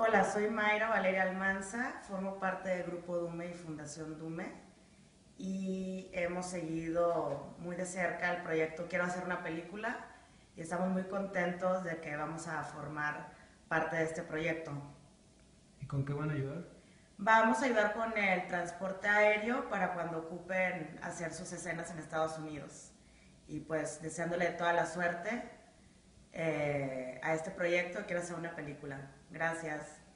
Hola, soy Mayra Valeria Almanza, formo parte del Grupo Dume y Fundación Dume y hemos seguido muy de cerca el proyecto Quiero Hacer una Película y estamos muy contentos de que vamos a formar parte de este proyecto. ¿Y con qué van a ayudar? Vamos a ayudar con el transporte aéreo para cuando ocupen hacer sus escenas en Estados Unidos y pues deseándole toda la suerte a este proyecto Quiero Hacer una Película. Gracias.